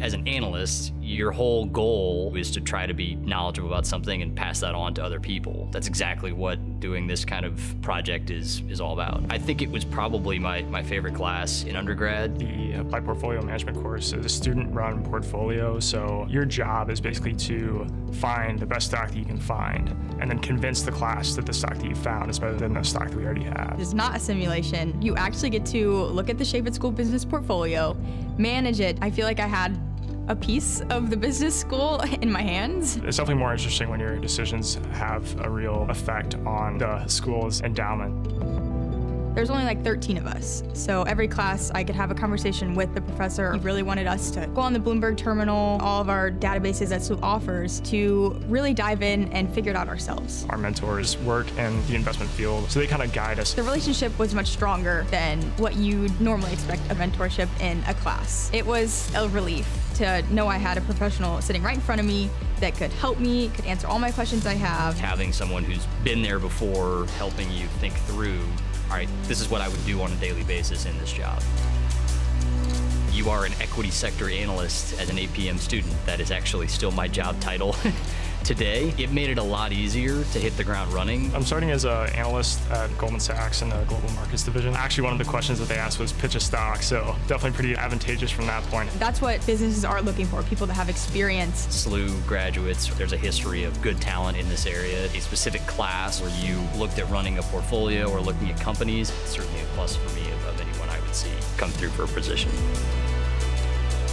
As an analyst, your whole goal is to try to be knowledgeable about something and pass that on to other people. That's exactly what doing this kind of project is all about. I think it was probably my favorite class in undergrad. The Applied Portfolio Management course is a student-run portfolio, so your job is basically to find the best stock that you can find and then convince the class that the stock that you found is better than the stock that we already have. It's not a simulation. You actually get to look at the Chaifetz School of Business portfolio, manage it. I feel like I had a piece of the business school in my hands. It's definitely more interesting when your decisions have a real effect on the school's endowment. There's only like 13 of us, so every class I could have a conversation with the professor. He really wanted us to go on the Bloomberg terminal, all of our databases that SLU offers, to really dive in and figure it out ourselves. Our mentors work in the investment field, so they kind of guide us. The relationship was much stronger than what you'd normally expect of mentorship in a class. It was a relief to know I had a professional sitting right in front of me that could help me, could answer all my questions I have. Having someone who's been there before helping you think through, all right, this is what I would do on a daily basis in this job. You are an equity sector analyst as an APM student. That is actually still my job title today. It made it a lot easier to hit the ground running. I'm starting as an analyst at Goldman Sachs in the Global Markets Division. Actually, one of the questions that they asked was pitch a stock, so definitely pretty advantageous from that point. That's what businesses are looking for, people that have experience. SLU graduates, there's a history of good talent in this area. A specific class where you looked at running a portfolio or looking at companies, it's certainly a plus for me of anyone I would see come through for a position.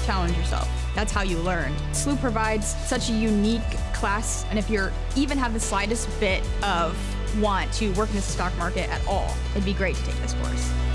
Challenge yourself. That's how you learn. SLU provides such a unique class, and if you even have the slightest bit of want to work in the stock market at all, it'd be great to take this course.